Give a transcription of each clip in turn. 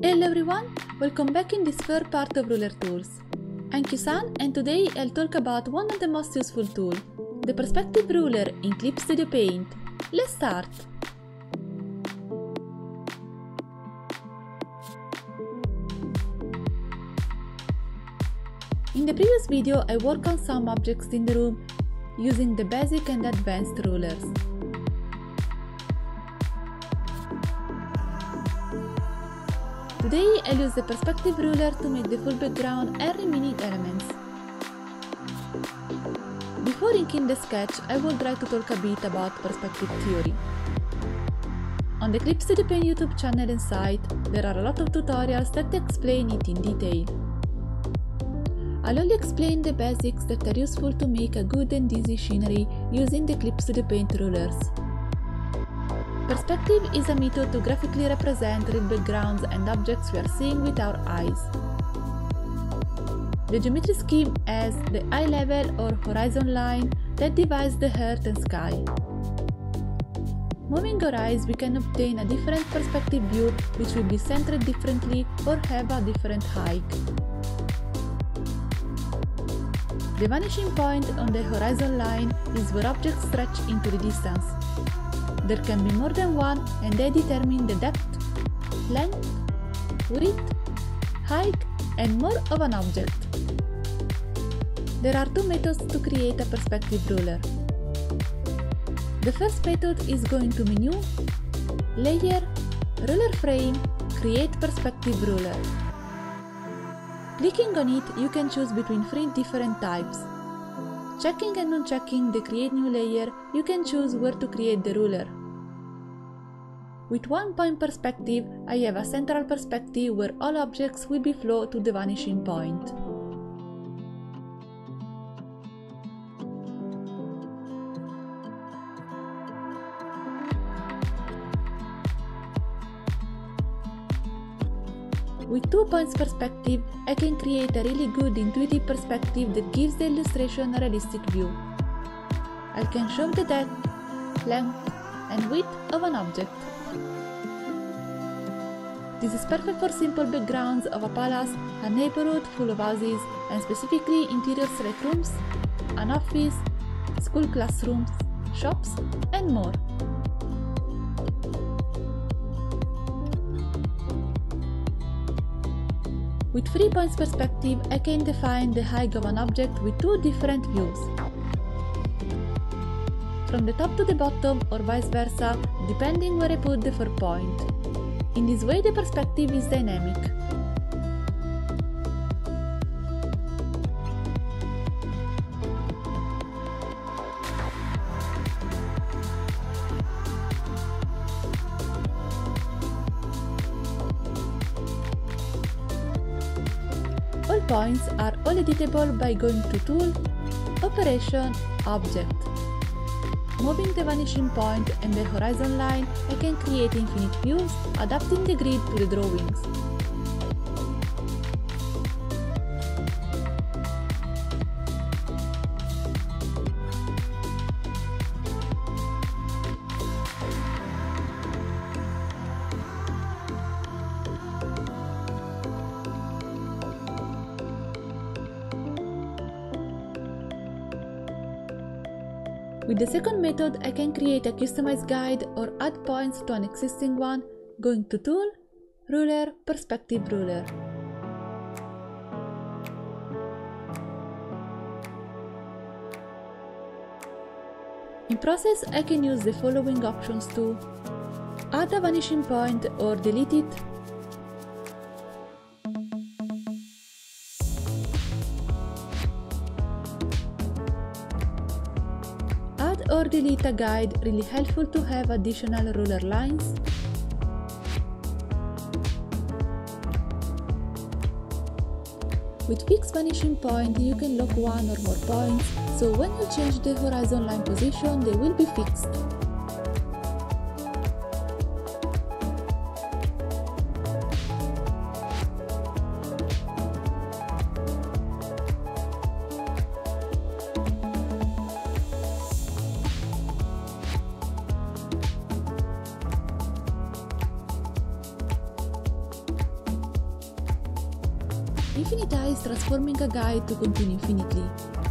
Hello everyone, welcome back in this third part of Ruler Tools. I'm Qsan and today I'll talk about one of the most useful tools, the Perspective Ruler in Clip Studio Paint. Let's start! In the previous video I worked on some objects in the room using the basic and advanced rulers. Today I'll use the perspective ruler to make the full background and remaining elements. Before inking the sketch, I will try to talk a bit about perspective theory. On the Clip Studio Paint YouTube channel and site, there are a lot of tutorials that explain it in detail. I'll only explain the basics that are useful to make a good and easy scenery using the Clip Studio Paint rulers. Perspective is a method to graphically represent real backgrounds and objects we are seeing with our eyes. The geometry scheme has the eye level or horizon line that divides the earth and sky. Moving our eyes, we can obtain a different perspective view which will be centered differently or have a different height. The vanishing point on the horizon line is where objects stretch into the distance. There can be more than one, and they determine the depth, length, width, height, and more of an object. There are two methods to create a perspective ruler. The first method is going to Menu, Layer, Ruler Frame, Create Perspective Ruler. Clicking on it, you can choose between three different types. Checking and unchecking the Create New Layer, you can choose where to create the ruler. With one point perspective, I have a central perspective where all objects will be flow to the vanishing point. With 2 points perspective, I can create a really good intuitive perspective that gives the illustration a realistic view. I can show the depth, length, and width of an object. This is perfect for simple backgrounds of a palace, a neighborhood full of houses, and specifically interior select rooms, an office, school classrooms, shops, and more. With 3 points perspective, I can define the height of an object with two different views. From the top to the bottom or vice versa, depending where I put the 4 point. In this way the perspective is dynamic. All points are all editable by going to Tool, Operation, Object. Moving the vanishing point and the horizon line, I can create infinite views, adapting the grid to the drawings. With the second method, I can create a customized guide or add points to an existing one, going to Tool, Ruler, Perspective Ruler. In process, I can use the following options to add a vanishing point or delete it, or delete a guide, really helpful to have additional ruler lines. With fixed vanishing point, you can lock one or more points, so when you change the horizon line position, they will be fixed. Infinita is transforming a guide to contain infinitely.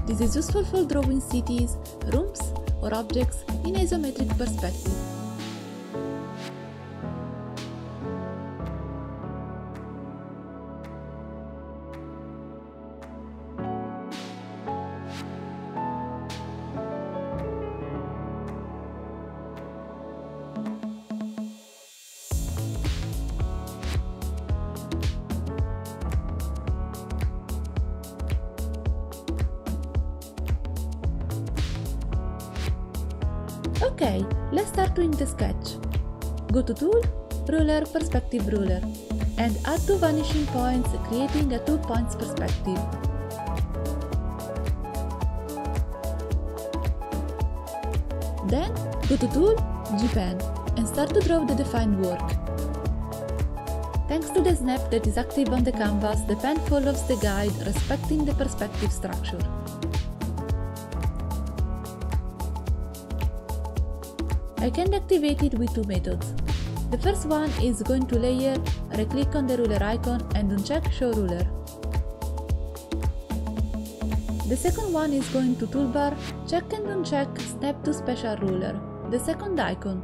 This is useful for drawing cities, rooms, or objects in isometric perspective. Okay, let's start doing the sketch. Go to Tool, Ruler, Perspective Ruler, and add two vanishing points, creating a 2 points perspective. Then, go to Tool, G-Pen, and start to draw the defined work. Thanks to the snap that is active on the canvas, the pen follows the guide, respecting the perspective structure. I can activate it with two methods. The first one is going to Layer, right-click on the ruler icon and uncheck Show Ruler. The second one is going to Toolbar, check and uncheck Snap to Special Ruler, the second icon.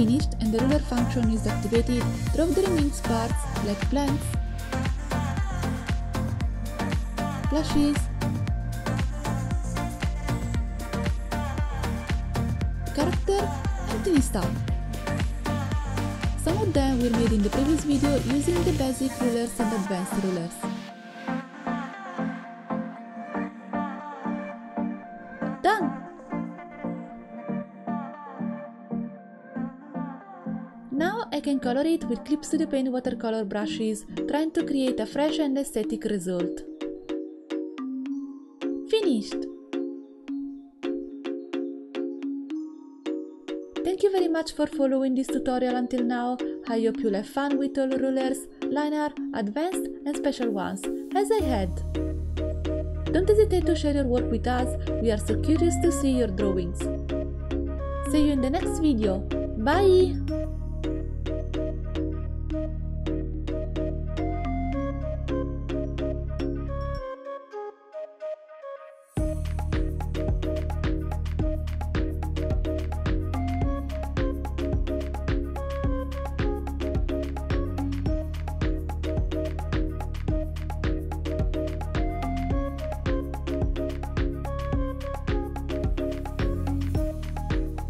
Finished and the ruler function is activated, draw the remaining parts like plants, plushies, character and TV star. Some of them were made in the previous video using the basic rulers and advanced rulers. Done! Now I can can color it with Clip Studio Paint watercolor brushes, trying to create a fresh and aesthetic result. Finished! Thank you very much for following this tutorial until now. I hope you'll have fun with all rulers, linear, advanced and special ones, as I had. Don't hesitate to share your work with us, we are so curious to see your drawings. See you in the next video, bye!